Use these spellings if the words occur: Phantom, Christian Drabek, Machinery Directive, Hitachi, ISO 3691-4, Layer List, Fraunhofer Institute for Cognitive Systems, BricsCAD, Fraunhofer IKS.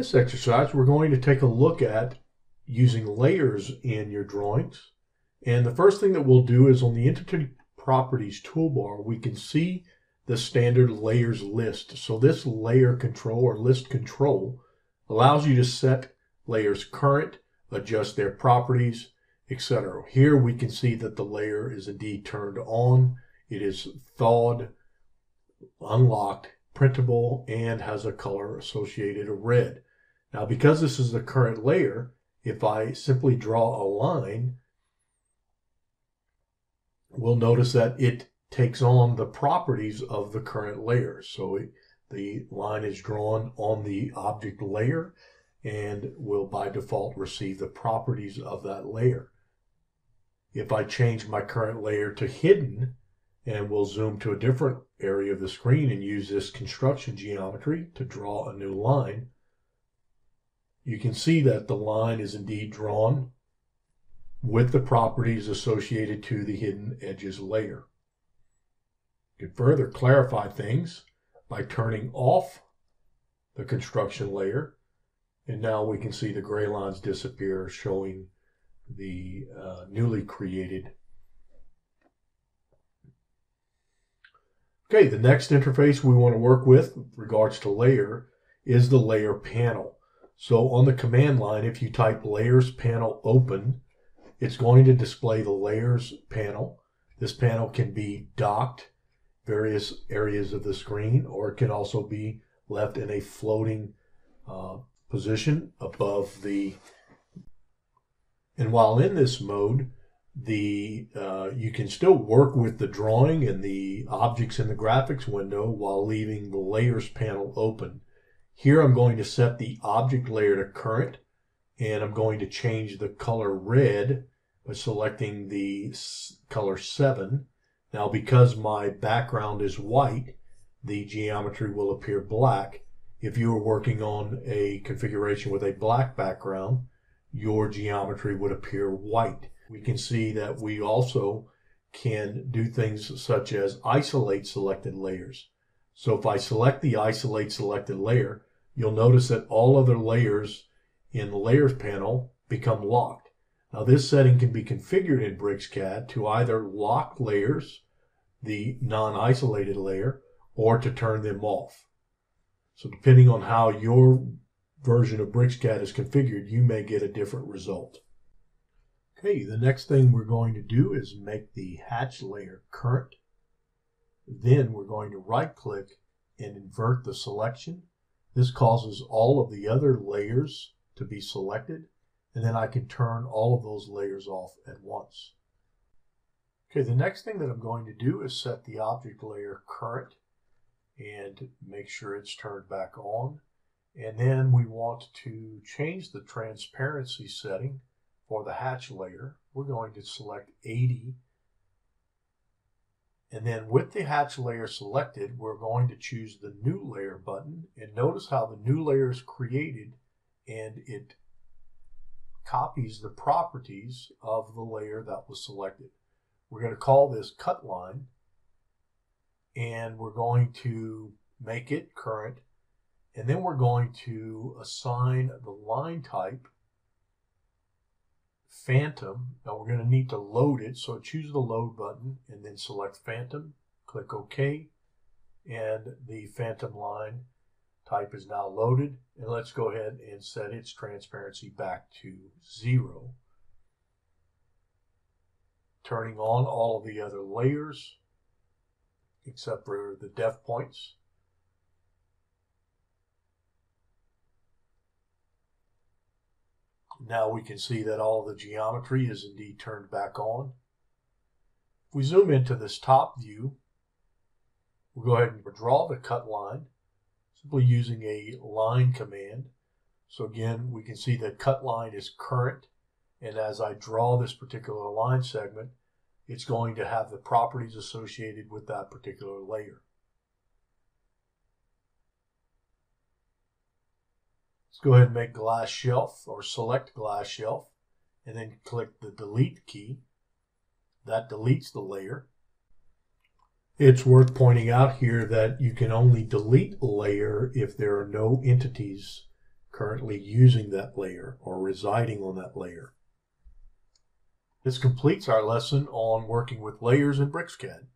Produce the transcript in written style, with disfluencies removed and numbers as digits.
this exercise, we're going to take a look at using layers in your drawings. And the first thing that we'll do is on the Entity Properties toolbar, we can see the standard layers list. So this layer control or list control allows you to set layers current, adjust their properties, etc. Here we can see that the layer is indeed turned on. It is thawed, unlocked, printable, and has a color associated, a red. Now, because this is the current layer, if I simply draw a line, we'll notice that it takes on the properties of the current layer. So the line is drawn on the object layer and will by default receive the properties of that layer. If I change my current layer to hidden, and we'll zoom to a different area of the screen and use this construction geometry to draw a new line, you can see that the line is indeed drawn with the properties associated to the hidden edges layer. You can further clarify things by turning off the construction layer, and now we can see the gray lines disappear, showing the newly created. Okay, the next interface we want to work with regards to layer is the layer panel. So on the command line, if you type layers panel open, it's going to display the layers panel. This panel can be docked various areas of the screen, or it can also be left in a floating position above the. And while in this mode, you can still work with the drawing and the objects in the graphics window while leaving the layers panel open. Here I'm going to set the object layer to current, and I'm going to change the color red by selecting the color 7. Now, because my background is white, the geometry will appear black. If you were working on a configuration with a black background, your geometry would appear white. We can see that we also can do things such as isolate selected layers. So if I select the isolate selected layer, you'll notice that all other layers in the layers panel become locked. Now this setting can be configured in BricsCAD to either lock layers, the non-isolated layer, or to turn them off. So depending on how your version of BricsCAD is configured, you may get a different result. Okay, the next thing we're going to do is make the hatch layer current. Then we're going to right-click and invert the selection. This causes all of the other layers to be selected, and then I can turn all of those layers off at once. Okay, the next thing that I'm going to do is set the object layer current and make sure it's turned back on. And then we want to change the transparency setting. For the hatch layer, we're going to select 80, and then with the hatch layer selected, we're going to choose the new layer button, and notice how the new layer is created and it copies the properties of the layer that was selected. We're going to call this cut line, and we're going to make it current, and then we're going to assign the line type Phantom. Now we're going to need to load it, so choose the load button and then select Phantom, click OK, and the Phantom line type is now loaded. And let's go ahead and set its transparency back to 0, turning on all of the other layers except for the def points. Now we can see that all the geometry is indeed turned back on. If we zoom into this top view, we'll go ahead and draw the cut line simply using a line command. So again, we can see that cut line is current, and as I draw this particular line segment, it's going to have the properties associated with that particular layer. Go ahead and make glass shelf, or select glass shelf, and then click the delete key. That deletes the layer. It's worth pointing out here that you can only delete a layer if there are no entities currently using that layer or residing on that layer. This completes our lesson on working with layers in BricsCAD.